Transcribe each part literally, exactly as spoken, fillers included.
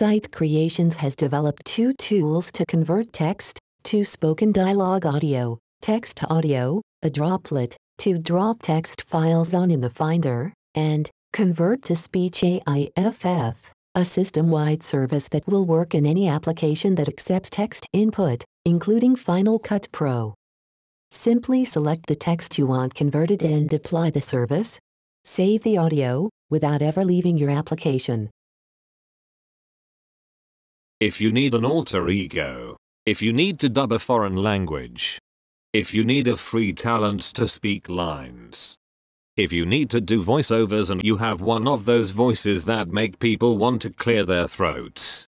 Site Creations has developed two tools to convert text to spoken dialogue audio, text to audio, a droplet, to drop text files on in the Finder, and Convert to Speech A I F F, a system-wide service that will work in any application that accepts text input, including Final Cut Pro. Simply select the text you want converted and apply the service. Save the audio, without ever leaving your application. If you need an alter ego, if you need to dub a foreign language, if you need a free talent to speak lines, if you need to do voiceovers and you have one of those voices that make people want to clear their throats,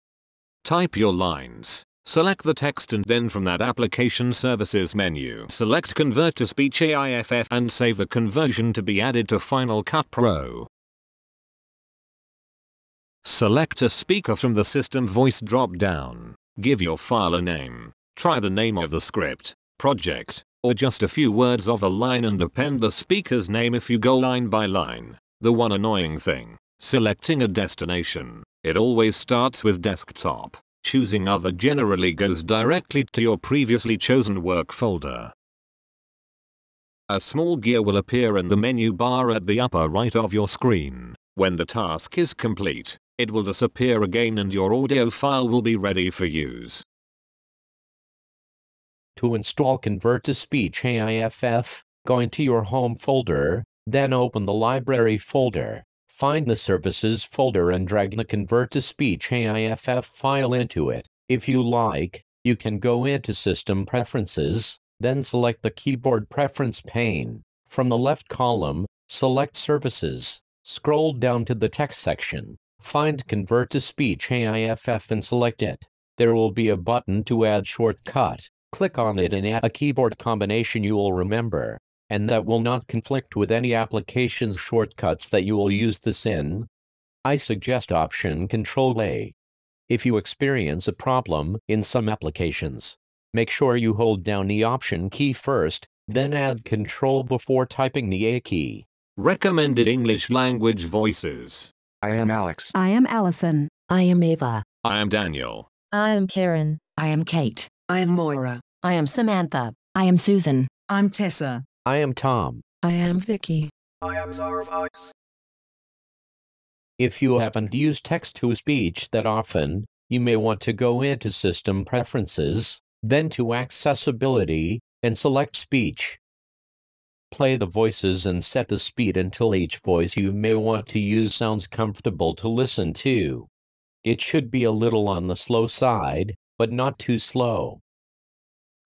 type your lines. Select the text and then from that application services menu select Convert to Speech A I F F and save the conversion to be added to Final Cut Pro. Select a speaker from the system voice drop-down, give your file a name, try the name of the script, project, or just a few words of a line and append the speaker's name if you go line by line. The one annoying thing, selecting a destination, it always starts with desktop. Choosing other generally goes directly to your previously chosen work folder. A small gear will appear in the menu bar at the upper right of your screen. When the task is complete, it will disappear again and your audio file will be ready for use. To install Convert to Speech A I F F, go into your Home folder, then open the Library folder. Find the Services folder and drag the Convert to Speech A I F F file into it. If you like, you can go into System Preferences, then select the Keyboard Preference pane. From the left column, select Services. Scroll down to the text section. Find Convert to Speech A I F F and select it. There will be a button to add shortcut. Click on it and add a keyboard combination you will remember, and that will not conflict with any application's shortcuts that you will use this in. I suggest Option Control A. If you experience a problem in some applications, make sure you hold down the Option key first, then add Control before typing the A key. Recommended English language voices. I am Alex. I am Allison. I am Ava. I am Daniel. I am Karen. I am Kate. I am Moira. I am Samantha. I am Susan. I'm Tessa. I am Tom. I am Vicky. I am Starbucks. If you haven't used text-to-speech that often, you may want to go into System Preferences, then to Accessibility, and select Speech. Play the voices and set the speed until each voice you may want to use sounds comfortable to listen to. It should be a little on the slow side, but not too slow.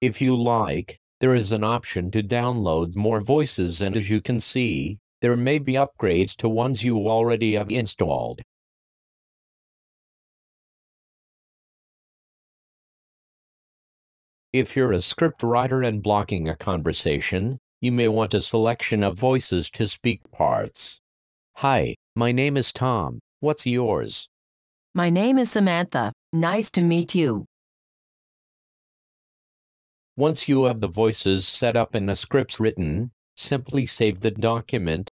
If you like, there is an option to download more voices, and as you can see, there may be upgrades to ones you already have installed. If you're a script writer and blocking a conversation, you may want a selection of voices to speak parts. Hi, my name is Tom. What's yours? My name is Samantha. Nice to meet you. Once you have the voices set up and the scripts written, simply save the document,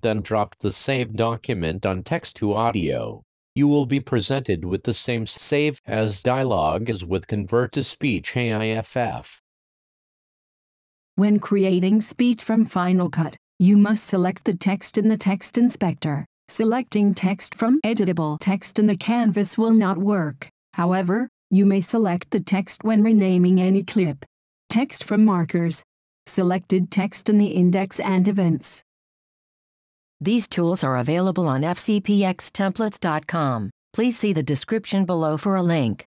then drop the saved document on text to audio. You will be presented with the same save as dialog as with Convert to Speech A I F F. When creating speech from Final Cut, you must select the text in the text inspector. Selecting text from editable text in the canvas will not work, however, you may select the text when renaming any clip. Text from markers. Selected text in the index and events. These tools are available on F C P X templates dot com. Please see the description below for a link.